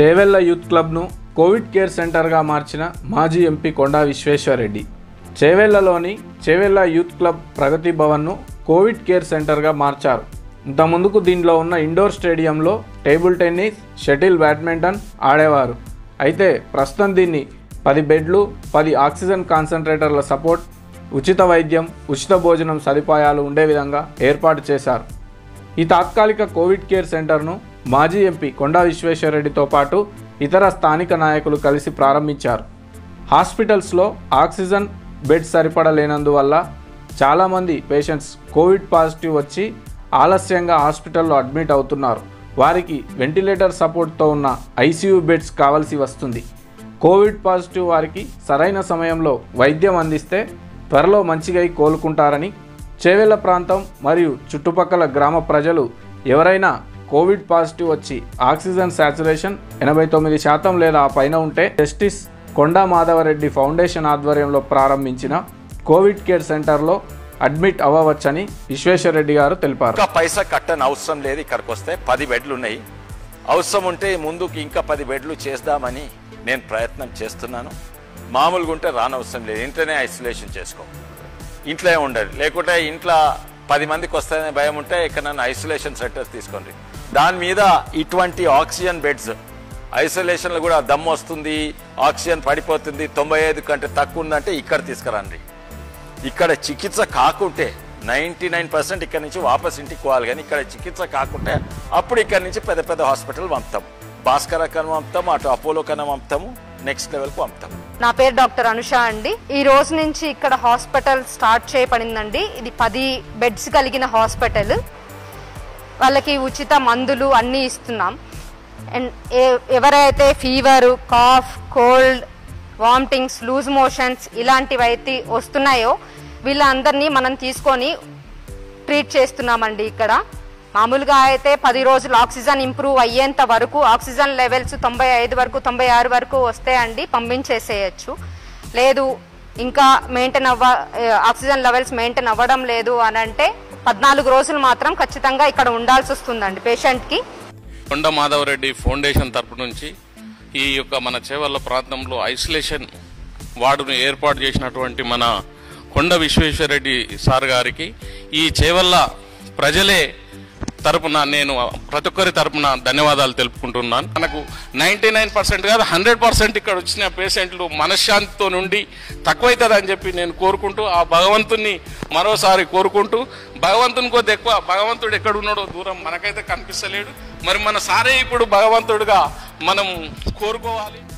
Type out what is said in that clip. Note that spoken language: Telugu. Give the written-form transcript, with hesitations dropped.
చేవెళ్ళ యూత్ క్లబ్ను కోవిడ్ కేర్ సెంటర్గా మార్చిన మాజీ ఎంపీ కొండా విశ్వేశ్వర్ రెడ్డి. చేవెళ్ళలోని చేవెళ్ళ యూత్ క్లబ్ ప్రగతి భవన్ను కోవిడ్ కేర్ సెంటర్గా మార్చారు. ఇంతకుముందుకు దీనిలో ఉన్న ఇండోర్ స్టేడియంలో టేబుల్ టెన్నిస్, షటిల్, బ్యాడ్మింటన్ ఆడేవారు. అయితే ప్రస్తుతం దీన్ని 10 బెడ్లు, 10 ఆక్సిజన్ కాన్సన్ట్రేటర్ల సపోర్ట్, ఉచిత వైద్యం, ఉచిత భోజనం సదుపాయాలు ఉండే విధంగా ఏర్పాటు చేశారు. ఈ తాత్కాలిక కోవిడ్ కేర్ సెంటర్ను మాజీ ఎంపీ కొండా విశ్వేశ్వర్ రెడ్డితో పాటు ఇతర స్థానిక నాయకులు కలిసి ప్రారంభించారు. హాస్పిటల్స్లో ఆక్సిజన్ బెడ్స్ సరిపడలేనందువల్ల చాలామంది పేషెంట్స్ కోవిడ్ పాజిటివ్ వచ్చి ఆలస్యంగా హాస్పిటల్లో అడ్మిట్ అవుతున్నారు. వారికి వెంటిలేటర్ సపోర్ట్తో ఉన్న ఐసీయూ బెడ్స్ కావాల్సి వస్తుంది. కోవిడ్ పాజిటివ్ వారికి సరైన సమయంలో వైద్యం అందిస్తే త్వరలో మంచిగా కోలుకుంటారని చేవెళ్ళ ప్రాంతం మరియు చుట్టుపక్కల గ్రామ ప్రజలు ఎవరైనా కోవిడ్ పాజిటివ్ వచ్చి ఆక్సిజన్ శాచురేషన్ 89% లేదా ఆ పైన ఉంటే జస్టిస్ కొండా మాధవ రెడ్డి ఫౌండేషన్ ఆధ్వర్యంలో ప్రారంభించిన కోవిడ్ కేర్ సెంటర్లో అడ్మిట్ అవ్వవచ్చని విశ్వేశ్వర్ రెడ్డి గారు తెలిపారు. ఇంకా పైసా కట్టని అవసరం లేదు, ఇక్కడికి వస్తే 10 బెడ్లు ఉన్నాయి. అవసరం ఉంటే ముందుకు ఇంకా 10 బెడ్లు చేద్దామని నేను ప్రయత్నం చేస్తున్నాను. మామూలుగా ఉంటే రానవసరం లేదు, ఇంట్లోనే ఐసోలేషన్ చేసుకో, ఇంట్లో ఉండాలి. లేకుంటే ఇంట్లో 10 మందికి వస్తాయనే భయం ఉంటే ఇక్కడ నన్ను ఐసోలేషన్ సెంటర్స్ తీసుకోండి. దాని మీద ఇటువంటి ఆక్సిజన్ బెడ్స్ ఐసోలేషన్లో కూడా దమ్ము వస్తుంది, ఆక్సిజన్ పడిపోతుంది, 95 కంటే తక్కువ ఉందంటే ఇక్కడ తీసుకురండి. ఇక్కడ చికిత్స కాకుంటే 99% ఇక్కడ నుంచి వాపస్ ఇంటికి పోవాలి. కానీ ఇక్కడ చికిత్స కాకుంటే అప్పుడు ఇక్కడ నుంచి పెద్ద పెద్ద హాస్పిటల్ పంపుతాం, భాస్కర కన్నా పంపుతాము, అటు అపోలో కన్నా పంపుతాము, నెక్స్ట్ లెవెల్కు పంపుతాము. నా పేరు డాక్టర్ అనుష అండి. ఈ రోజు నుంచి ఇక్కడ హాస్పిటల్ స్టార్ట్ చేయబడిందండి. ఇది 10 బెడ్స్ కలిగిన హాస్పిటల్. వాళ్ళకి ఉచిత మందులు అన్నీ ఇస్తున్నాం. అండ్ ఎవరైతే fever, cough, cold, vomitings, loose motions ఇలాంటివైతే వస్తున్నాయో వీళ్ళందరినీ మనం తీసుకొని ట్రీట్ చేస్తున్నామండి. ఇక్కడ మామూలుగా అయితే 10 రోజులు ఆక్సిజన్ ఇంప్రూవ్ అయ్యేంత వరకు ఆక్సిజన్ లెవెల్స్ 95 వరకు 96 వరకు వస్తే అండి పంపించేసేయచ్చు. లేదు ఇంకా ఆక్సిజన్ లెవెల్స్ మెయింటైన్ అవ్వడం లేదు అని అంటే 14 రోజులు మాత్రం ఖచ్చితంగా ఇక్కడ ఉండాల్సి వస్తుందండి పేషెంట్కి. కొండా మాధవ రెడ్డి ఫౌండేషన్ తరపు నుంచి ఈ యొక్క మన చేవెళ్ళ ప్రాంతంలో ఐసోలేషన్ వార్డును ఏర్పాటు చేసినటువంటి మన కొండ విశ్వేశ్వర్ రెడ్డి సార్ గారికి ఈ చేవెళ్ళ ప్రజలే తరపున నేను ప్రతి ఒక్కరి తరపున ధన్యవాదాలు తెలుపుకుంటున్నాను. మనకు 99% కాదు 100% ఇక్కడ వచ్చిన పేషెంట్లు మనశ్శాంతితో నుండి తక్కువైతుందని చెప్పి నేను కోరుకుంటూ ఆ భగవంతుని మరోసారి కోరుకుంటూ, భగవంతుని కొద్ది ఎక్కువ, భగవంతుడు ఎక్కడున్నాడో దూరం మనకైతే కనిపిస్తలేడు. మరి మన సారే ఇప్పుడు భగవంతుడుగా మనం కోరుకోవాలి.